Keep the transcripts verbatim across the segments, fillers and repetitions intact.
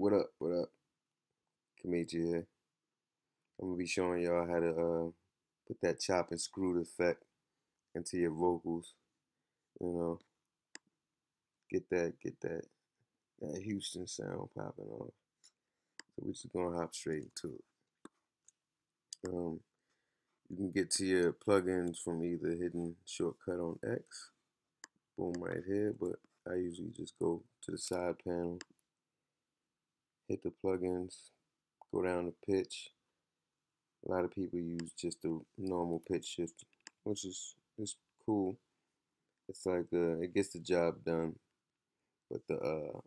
What up, what up? Kameechi here. I'm going to be showing y'all how to uh, put that chop and screw effect into your vocals. You know, get that, get that, that Houston sound popping off. So we're just going to hop straight into it. Um, you can get to your plugins from either hitting shortcut on X, boom right here, but I usually just go to the side panel, hit the plugins, go down to pitch. A lot of people use just the normal pitch shift, which is it's cool. It's like uh, it gets the job done. But the uh,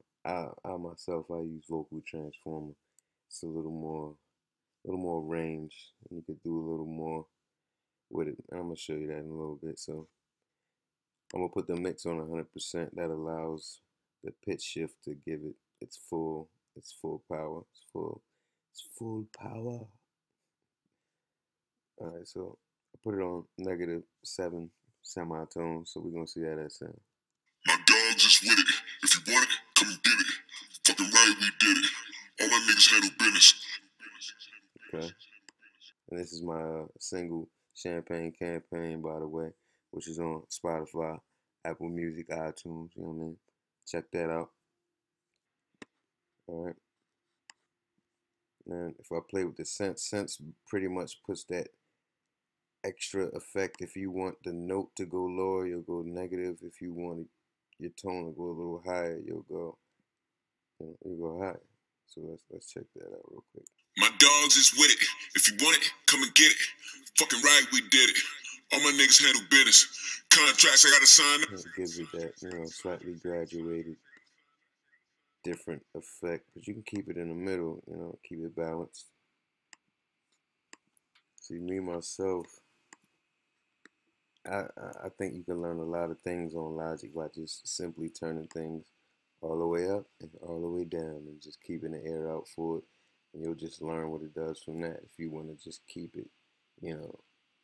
I I myself I use Vocal Transformer. It's a little more, a little more range, and you could do a little more with it. I'm gonna show you that in a little bit. So I'm gonna put the mix on one hundred percent. That allows the pitch shift to give it its full. It's full power. It's full. It's full power. All right, so I put it on negative seven semitones, so we're gonna see how that sounds. My dogs is with it. If you want it, come and get it. Fucking right, we did it. All my niggas handle business. Okay. And this is my uh, single "Champagne Campaign," by the way, which is on Spotify, Apple Music, iTunes. You know what I mean? Check that out. Alright, and if I play with the sense, sense pretty much puts that extra effect. If you want the note to go lower, you'll go negative. If you want your tone to go a little higher, you'll go, you'll go higher. So let's let's check that out real quick. My dogs is with it. If you want it, come and get it. Fucking right, we did it. All my niggas handle business. Contracts I gotta sign. It gives it that, you know, slightly graduated, different effect, but you can keep it in the middle, you know, keep it balanced. See, me myself, I, I think you can learn a lot of things on Logic by just simply turning things all the way up and all the way down and just keeping the air out for it, and you'll just learn what it does from that if you want to just keep it, you know,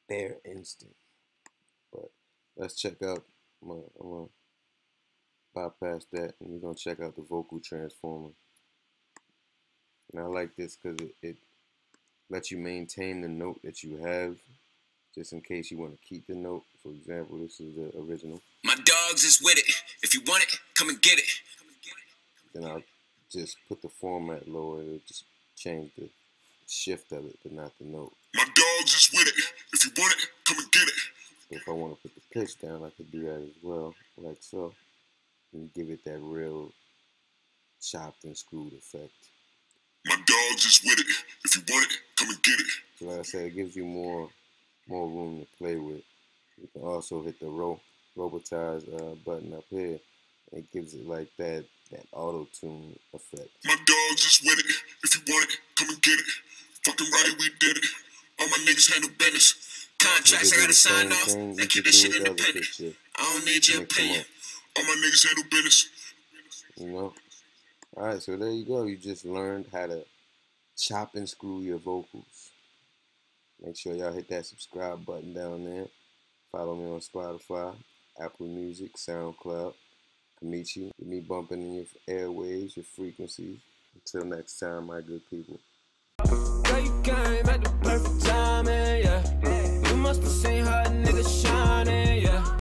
bare instant. But let's check out my, my bypass that, and we're gonna check out the Vocal Transformer. And I like this because it, it lets you maintain the note that you have, just in case you want to keep the note. For example, this is the original. My dogs is with it. If you want it, come and get it. Then I'll just put the format lower. It'll just change the shift of it, but not the note. My dogs is with it. If you want it, come and get it. If I want to put the pitch down, I could do that as well, like so. And give it that real chopped and screwed effect. My dogs is with it. If you want it, come and get it. So like I said, it gives you more more room to play with. You can also hit the ro robotize uh, button up here. It gives it like that that auto-tune effect. My dogs is with it. If you want it, come and get it. Fucking right, we did it. All my niggas handle business. Contracts I gotta sign off and keep that shit independent. I don't need your opinion. All my niggas handle business. You know? Alright, so there you go. You just learned how to chop and screw your vocals. Make sure y'all hit that subscribe button down there. Follow me on Spotify, Apple Music, SoundCloud, Kameechi. Get me bumping in your airwaves, your frequencies. Until next time, my good people.